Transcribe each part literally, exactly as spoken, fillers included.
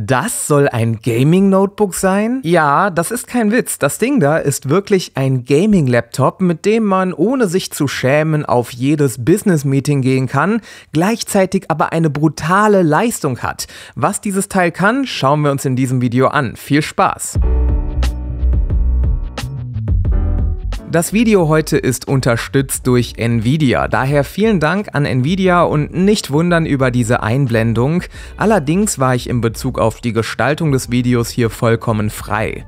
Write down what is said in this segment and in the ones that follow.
Das soll ein Gaming-Notebook sein? Ja, das ist kein Witz. Das Ding da ist wirklich ein Gaming-Laptop, mit dem man, ohne sich zu schämen, auf jedes Business-Meeting gehen kann, gleichzeitig aber eine brutale Leistung hat. Was dieses Teil kann, schauen wir uns in diesem Video an. Viel Spaß! Das Video heute ist unterstützt durch Nvidia, daher vielen Dank an Nvidia und nicht wundern über diese Einblendung. Allerdings war ich in Bezug auf die Gestaltung des Videos hier vollkommen frei.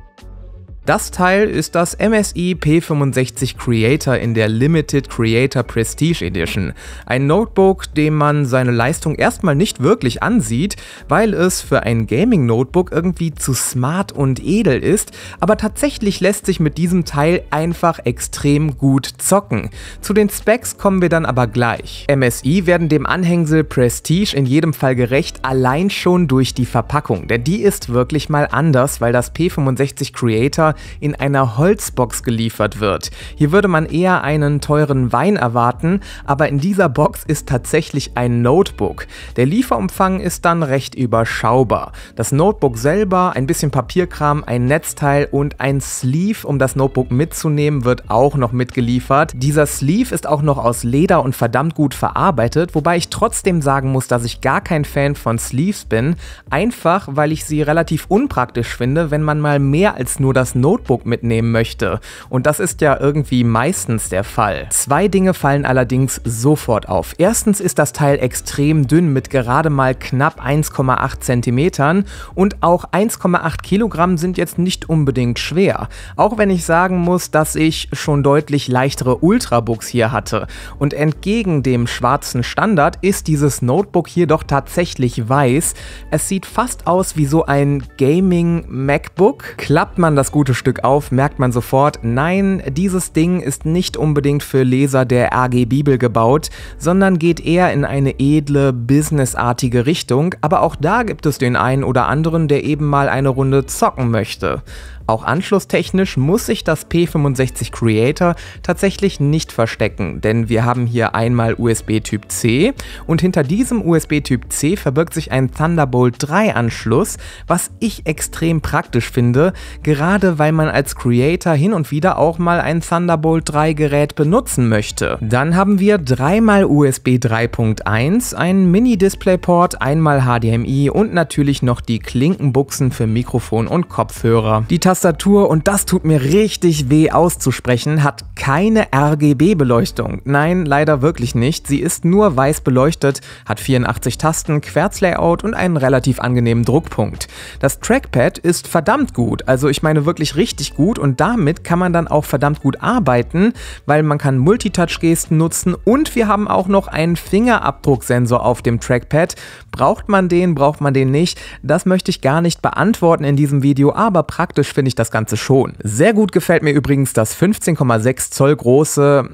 Das Teil ist das M S I P fünfundsechzig Creator in der Limited Creator Prestige Edition. Ein Notebook, dem man seine Leistung erstmal nicht wirklich ansieht, weil es für ein Gaming-Notebook irgendwie zu smart und edel ist, aber tatsächlich lässt sich mit diesem Teil einfach extrem gut zocken. Zu den Specs kommen wir dann aber gleich. M S I werden dem Anhängsel Prestige in jedem Fall gerecht, allein schon durch die Verpackung, denn die ist wirklich mal anders, weil das P fünfundsechzig Creator in einer Holzbox geliefert wird. Hier würde man eher einen teuren Wein erwarten, aber in dieser Box ist tatsächlich ein Notebook. Der Lieferumfang ist dann recht überschaubar. Das Notebook selber, ein bisschen Papierkram, ein Netzteil und ein Sleeve, um das Notebook mitzunehmen, wird auch noch mitgeliefert. Dieser Sleeve ist auch noch aus Leder und verdammt gut verarbeitet, wobei ich trotzdem sagen muss, dass ich gar kein Fan von Sleeves bin, einfach weil ich sie relativ unpraktisch finde, wenn man mal mehr als nur das Notebook Notebook mitnehmen möchte. Und das ist ja irgendwie meistens der Fall. Zwei Dinge fallen allerdings sofort auf. Erstens ist das Teil extrem dünn mit gerade mal knapp eins Komma acht Zentimetern und auch eins Komma acht Kilogramm sind jetzt nicht unbedingt schwer. Auch wenn ich sagen muss, dass ich schon deutlich leichtere Ultrabooks hier hatte. Und entgegen dem schwarzen Standard ist dieses Notebook hier doch tatsächlich weiß. Es sieht fast aus wie so ein Gaming-MacBook. Klappt man das gute Stück auf, merkt man sofort, nein, dieses Ding ist nicht unbedingt für Leser der R G-Bibel gebaut, sondern geht eher in eine edle, businessartige Richtung, aber auch da gibt es den einen oder anderen, der eben mal eine Runde zocken möchte. Auch anschlusstechnisch muss sich das P fünfundsechzig Creator tatsächlich nicht verstecken, denn wir haben hier einmal U S B Typ C und hinter diesem U S B Typ C verbirgt sich ein Thunderbolt drei Anschluss, was ich extrem praktisch finde, gerade weil man als Creator hin und wieder auch mal ein Thunderbolt drei Gerät benutzen möchte. Dann haben wir dreimal U S B drei Punkt eins, ein Mini-Display-Port, einmal H D M I und natürlich noch die Klinkenbuchsen für Mikrofon und Kopfhörer. Die Tastatur und das tut mir richtig weh auszusprechen, hat keine R G B-Beleuchtung. Nein, leider wirklich nicht. Sie ist nur weiß beleuchtet, hat vierundachtzig Tasten, Querzlayout und einen relativ angenehmen Druckpunkt. Das Trackpad ist verdammt gut, also ich meine wirklich richtig gut und damit kann man dann auch verdammt gut arbeiten, weil man kann Multitouch-Gesten nutzen und wir haben auch noch einen Fingerabdrucksensor auf dem Trackpad. Braucht man den, braucht man den nicht? Das möchte ich gar nicht beantworten in diesem Video, aber praktisch finde ich das Ganze schon. Sehr gut gefällt mir übrigens das fünfzehn Komma sechs Zoll große,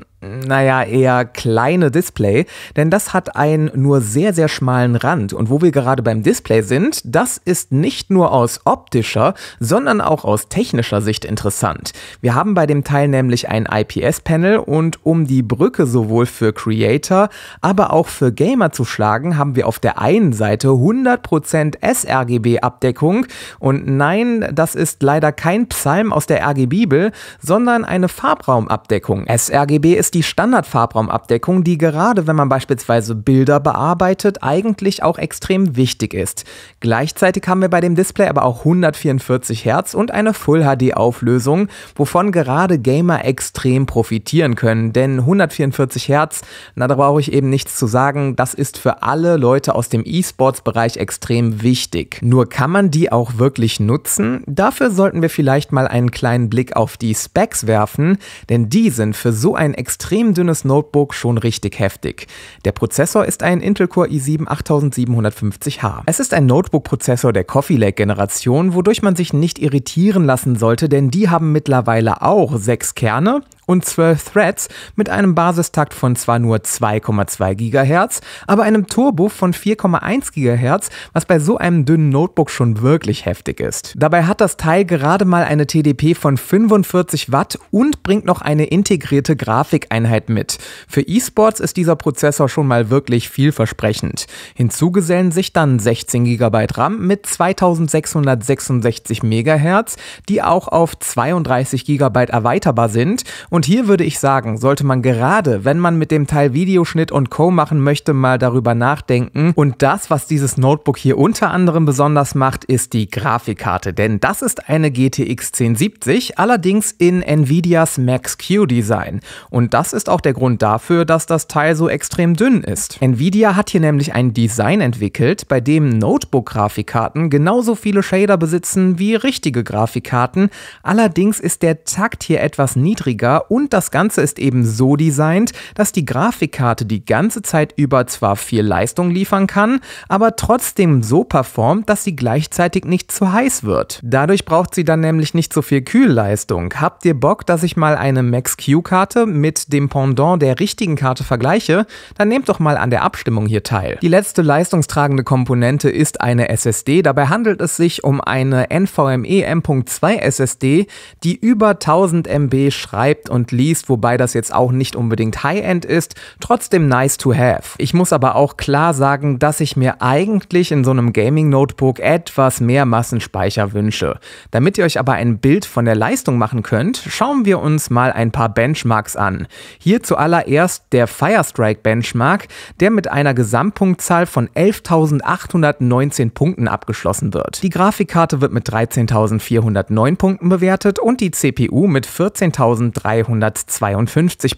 naja, eher kleine Display, denn das hat einen nur sehr, sehr schmalen Rand. Und wo wir gerade beim Display sind, das ist nicht nur aus optischer, sondern auch aus technischer Sicht interessant. Wir haben bei dem Teil nämlich ein I P S-Panel und um die Brücke sowohl für Creator, aber auch für Gamer zu schlagen, haben wir auf der einen Seite hundert Prozent sRGB-Abdeckung und nein, das ist leider kein Psalm aus der R G-Bibel, sondern eine Farbraumabdeckung. sRGB ist die die Standard-Farbraumabdeckung, die gerade, wenn man beispielsweise Bilder bearbeitet, eigentlich auch extrem wichtig ist. Gleichzeitig haben wir bei dem Display aber auch hundertvierundvierzig Hertz und eine Full H D-Auflösung, wovon gerade Gamer extrem profitieren können, denn hundertvierundvierzig Hertz, na da brauche ich eben nichts zu sagen, das ist für alle Leute aus dem E-Sports-Bereich extrem wichtig. Nur kann man die auch wirklich nutzen? Dafür sollten wir vielleicht mal einen kleinen Blick auf die Specs werfen, denn die sind für so ein extrem Extrem dünnes Notebook schon richtig heftig. Der Prozessor ist ein Intel Core i sieben achttausendsiebenhundertfünfzig H. Es ist ein Notebook-Prozessor der Coffee Lake-Generation, wodurch man sich nicht irritieren lassen sollte, denn die haben mittlerweile auch sechs Kerne und zwölf Threads mit einem Basistakt von zwar nur zwei Komma zwei Gigahertz, aber einem Turbo von vier Komma eins Gigahertz, was bei so einem dünnen Notebook schon wirklich heftig ist. Dabei hat das Teil gerade mal eine T D P von fünfundvierzig Watt und bringt noch eine integrierte Grafikeinheit mit. Für E-Sports ist dieser Prozessor schon mal wirklich vielversprechend. Hinzu gesellen sich dann sechzehn Gigabyte RAM mit zweitausendsechshundertsechsundsechzig Megahertz, die auch auf zweiunddreißig Gigabyte erweiterbar sind. Und hier würde ich sagen, sollte man gerade, wenn man mit dem Teil Videoschnitt und Co. machen möchte, mal darüber nachdenken. Und das, was dieses Notebook hier unter anderem besonders macht, ist die Grafikkarte. Denn das ist eine G T X zehn siebzig, allerdings in Nvidias Max-Q Design. Und das ist auch der Grund dafür, dass das Teil so extrem dünn ist. Nvidia hat hier nämlich ein Design entwickelt, bei dem Notebook-Grafikkarten genauso viele Shader besitzen wie richtige Grafikkarten. Allerdings ist der Takt hier etwas niedriger. Und das Ganze ist eben so designt, dass die Grafikkarte die ganze Zeit über zwar viel Leistung liefern kann, aber trotzdem so performt, dass sie gleichzeitig nicht zu heiß wird. Dadurch braucht sie dann nämlich nicht so viel Kühlleistung. Habt ihr Bock, dass ich mal eine Max-Q-Karte mit dem Pendant der richtigen Karte vergleiche? Dann nehmt doch mal an der Abstimmung hier teil. Die letzte leistungstragende Komponente ist eine S S D. Dabei handelt es sich um eine NVMe M Punkt zwei S S D, die über tausend M B schreibt und und liest, wobei das jetzt auch nicht unbedingt High-End ist, trotzdem nice to have. Ich muss aber auch klar sagen, dass ich mir eigentlich in so einem Gaming-Notebook etwas mehr Massenspeicher wünsche. Damit ihr euch aber ein Bild von der Leistung machen könnt, schauen wir uns mal ein paar Benchmarks an. Hier zuallererst der Firestrike Benchmark, der mit einer Gesamtpunktzahl von elftausendachthundertneunzehn Punkten abgeschlossen wird. Die Grafikkarte wird mit dreizehntausendvierhundertneun Punkten bewertet und die C P U mit vierzehntausenddreihundertzweiundfünfzig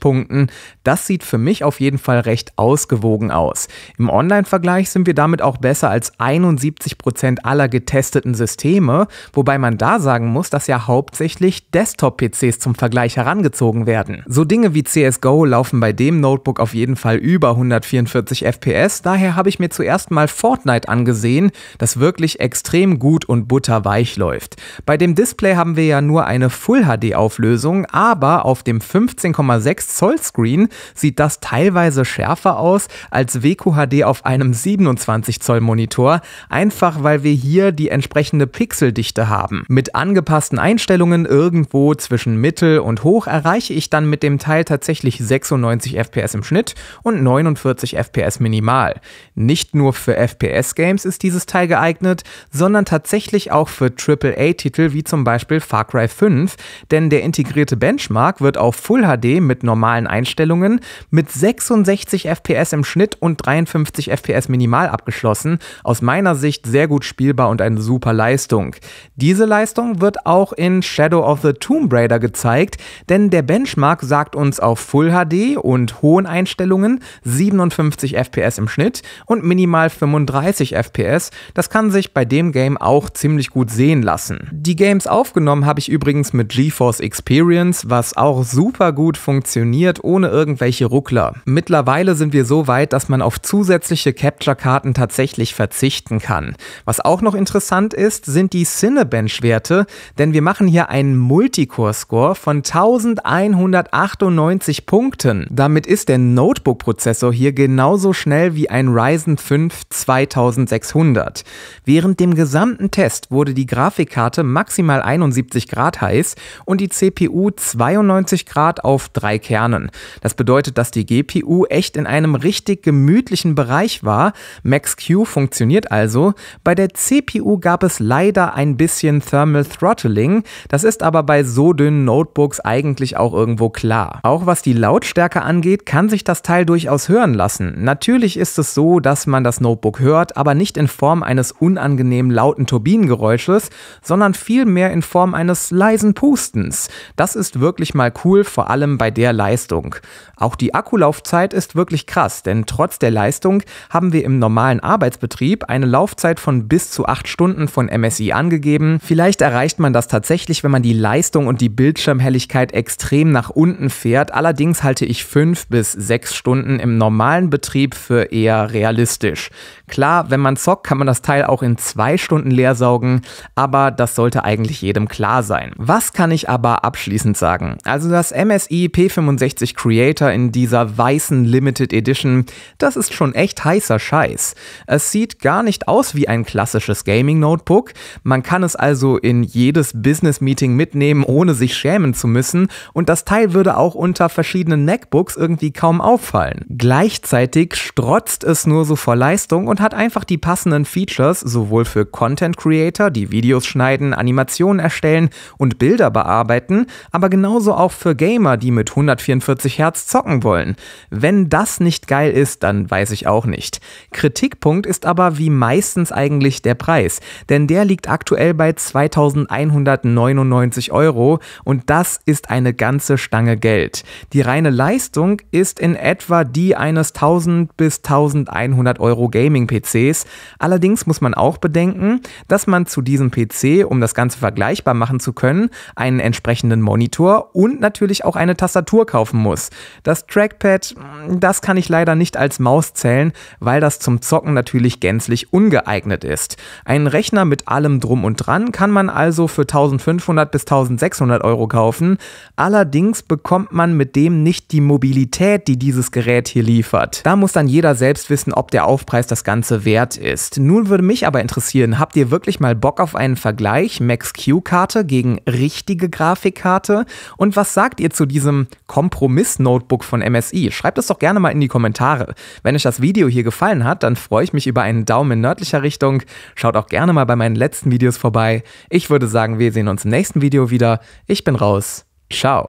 Punkten. Das sieht für mich auf jeden Fall recht ausgewogen aus. Im Online-Vergleich sind wir damit auch besser als einundsiebzig Prozent aller getesteten Systeme, wobei man da sagen muss, dass ja hauptsächlich Desktop-P Cs zum Vergleich herangezogen werden. So Dinge wie C S G O laufen bei dem Notebook auf jeden Fall über hundertvierundvierzig F P S, daher habe ich mir zuerst mal Fortnite angesehen, das wirklich extrem gut und butterweich läuft. Bei dem Display haben wir ja nur eine Full H D-Auflösung, aber auf dem fünfzehn Komma sechs Zoll Screen sieht das teilweise schärfer aus als W Q H D auf einem siebenundzwanzig Zoll Monitor, einfach weil wir hier die entsprechende Pixeldichte haben. Mit angepassten Einstellungen irgendwo zwischen Mittel und Hoch erreiche ich dann mit dem Teil tatsächlich sechsundneunzig F P S im Schnitt und neunundvierzig F P S minimal. Nicht nur für F P S-Games ist dieses Teil geeignet, sondern tatsächlich auch für triple A Titel wie zum Beispiel Far Cry fünf, denn der integrierte Benchmark wird auf Full H D mit normalen Einstellungen mit sechsundsechzig F P S im Schnitt und dreiundfünfzig F P S minimal abgeschlossen. Aus meiner Sicht sehr gut spielbar und eine super Leistung. Diese Leistung wird auch in Shadow of the Tomb Raider gezeigt, denn der Benchmark sagt uns auf Full H D und hohen Einstellungen siebenundfünfzig F P S im Schnitt und minimal fünfunddreißig F P S. Das kann sich bei dem Game auch ziemlich gut sehen lassen. Die Games aufgenommen habe ich übrigens mit GeForce Experience, was auch super gut funktioniert, ohne irgendwelche Ruckler. Mittlerweile sind wir so weit, dass man auf zusätzliche Capture-Karten tatsächlich verzichten kann. Was auch noch interessant ist, sind die Cinebench-Werte, denn wir machen hier einen Multicore-Score von eintausendeinhundertachtundneunzig Punkten. Damit ist der Notebook-Prozessor hier genauso schnell wie ein Ryzen fünf zweitausendsechshundert. Während dem gesamten Test wurde die Grafikkarte maximal einundsiebzig Grad heiß und die C P U zweiundneunzig Grad auf drei Kernen. Das bedeutet, dass die G P U echt in einem richtig gemütlichen Bereich war. Max-Q funktioniert also. Bei der C P U gab es leider ein bisschen Thermal Throttling. Das ist aber bei so dünnen Notebooks eigentlich auch irgendwo klar. Auch was die Lautstärke angeht, kann sich das Teil durchaus hören lassen. Natürlich ist es so, dass man das Notebook hört, aber nicht in Form eines unangenehm lauten Turbinengeräusches, sondern vielmehr in Form eines leisen Pustens. Das ist wirklich mal cool, vor allem bei der Leistung. Auch die Akkulaufzeit ist wirklich krass, denn trotz der Leistung haben wir im normalen Arbeitsbetrieb eine Laufzeit von bis zu acht Stunden von M S I angegeben. Vielleicht erreicht man das tatsächlich, wenn man die Leistung und die Bildschirmhelligkeit extrem nach unten fährt. Allerdings halte ich fünf bis sechs Stunden im normalen Betrieb für eher realistisch. Klar, wenn man zockt, kann man das Teil auch in zwei Stunden leersaugen, aber das sollte eigentlich jedem klar sein. Was kann ich aber abschließend sagen? Also Also das M S I P fünfundsechzig Creator in dieser weißen Limited Edition, das ist schon echt heißer Scheiß. Es sieht gar nicht aus wie ein klassisches Gaming-Notebook, man kann es also in jedes Business-Meeting mitnehmen, ohne sich schämen zu müssen, und das Teil würde auch unter verschiedenen MacBooks irgendwie kaum auffallen. Gleichzeitig strotzt es nur so vor Leistung und hat einfach die passenden Features, sowohl für Content-Creator, die Videos schneiden, Animationen erstellen und Bilder bearbeiten, aber genauso auch für Gamer, die mit hundertvierundvierzig Hertz zocken wollen. Wenn das nicht geil ist, dann weiß ich auch nicht. Kritikpunkt ist aber wie meistens eigentlich der Preis, denn der liegt aktuell bei zweitausendeinhundertneunundneunzig Euro und das ist eine ganze Stange Geld. Die reine Leistung ist in etwa die eines tausend bis eintausendeinhundert Euro Gaming-P Cs, allerdings muss man auch bedenken, dass man zu diesem P C, um das Ganze vergleichbar machen zu können, einen entsprechenden Monitor und natürlich auch eine Tastatur kaufen muss. Das Trackpad, das kann ich leider nicht als Maus zählen, weil das zum Zocken natürlich gänzlich ungeeignet ist. Einen Rechner mit allem drum und dran kann man also für eintausendfünfhundert bis eintausendsechshundert Euro kaufen, allerdings bekommt man mit dem nicht die Mobilität, die dieses Gerät hier liefert. Da muss dann jeder selbst wissen, ob der Aufpreis das Ganze wert ist. Nun würde mich aber interessieren, habt ihr wirklich mal Bock auf einen Vergleich Max-Q-Karte gegen richtige Grafikkarte? Und was sagt ihr zu diesem Kompromiss-Notebook von M S I? Schreibt es doch gerne mal in die Kommentare. Wenn euch das Video hier gefallen hat, dann freue ich mich über einen Daumen in nördlicher Richtung. Schaut auch gerne mal bei meinen letzten Videos vorbei. Ich würde sagen, wir sehen uns im nächsten Video wieder. Ich bin raus. Ciao.